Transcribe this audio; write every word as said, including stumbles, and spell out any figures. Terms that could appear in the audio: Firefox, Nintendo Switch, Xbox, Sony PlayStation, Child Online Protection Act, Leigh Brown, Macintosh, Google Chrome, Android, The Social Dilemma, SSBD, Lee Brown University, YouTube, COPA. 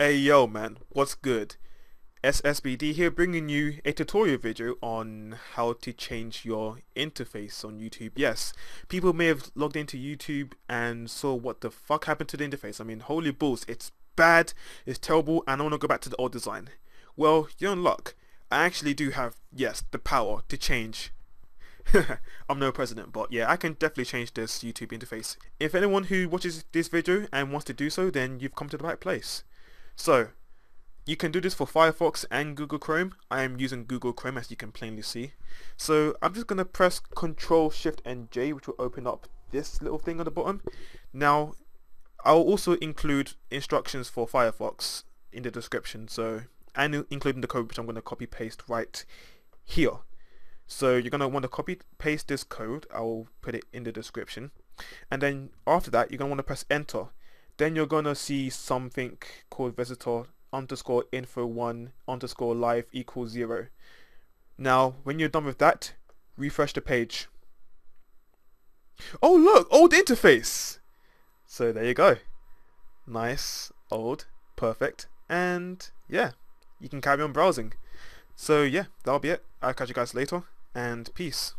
Hey yo man, what's good? S S B D here, bringing you a tutorial video on how to change your interface on YouTube. Yes, people may have logged into YouTube and saw what the fuck happened to the interface. I mean, holy balls, it's bad, it's terrible, and I want to go back to the old design. Well, you're in luck. I actually do have, yes, the power to change. I'm no president, but yeah, I can definitely change this YouTube interface. If anyone who watches this video and wants to do so, then you've come to the right place. So, you can do this for Firefox and Google Chrome. I am using Google Chrome, as you can plainly see. So, I'm just going to press control shift and J, which will open up this little thing on the bottom. Now, I'll also include instructions for Firefox in the description, so, and including the code, which I'm going to copy paste right here. So, you're going to want to copy paste this code. I'll put it in the description. And then, after that, you're going to want to press enter. Then you're gonna see something called visitor underscore info one underscore live equals zero. Now, when you're done with that, refresh the page. Oh look, old interface. So there you go. Nice, old, perfect, and yeah, you can carry on browsing. So yeah, that'll be it. I'll catch you guys later, and peace.